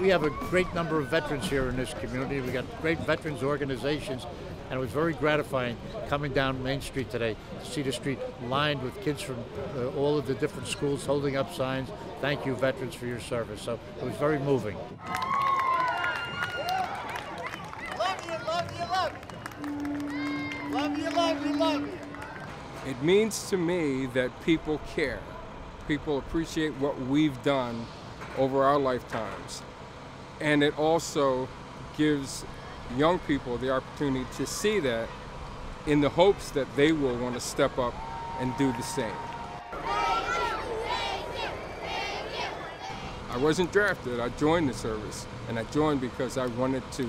We have a great number of veterans here in this community. We've got great veterans organizations, and it was very gratifying coming down Main Street today to see the street lined with kids from all of the different schools holding up signs, "Thank you, veterans, for your service." So it was very moving. Love you, love you, love you. Love you, love you, love you. It means to me that people care. People appreciate what we've done over our lifetimes. And it also gives young people the opportunity to see that in the hopes that they will want to step up and do the same. I wasn't drafted, I joined the service, and I joined because I wanted to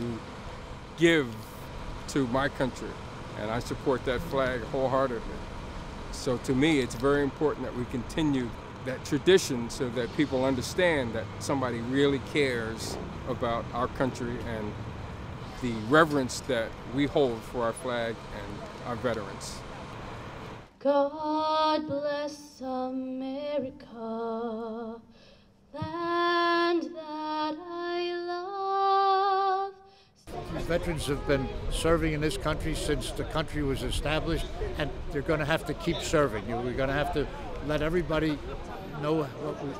give to my country, and I support that flag wholeheartedly. So to me, it's very important that we continue that tradition so that people understand that somebody really cares about our country and the reverence that we hold for our flag and our veterans. God bless America, land that I love. These veterans have been serving in this country since the country was established, and they're going to have to keep serving. We're going to have to let everybody know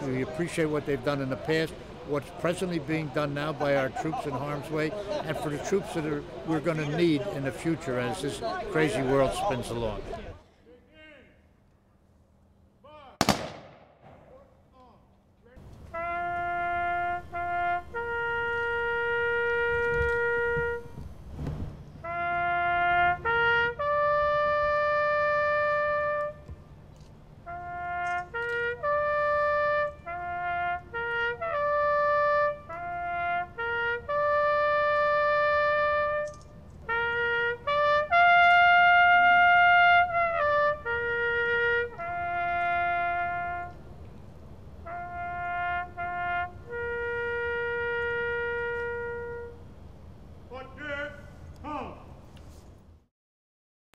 we appreciate what they've done in the past, what's presently being done now by our troops in harm's way, and for the troops that we're going to need in the future as this crazy world spins along.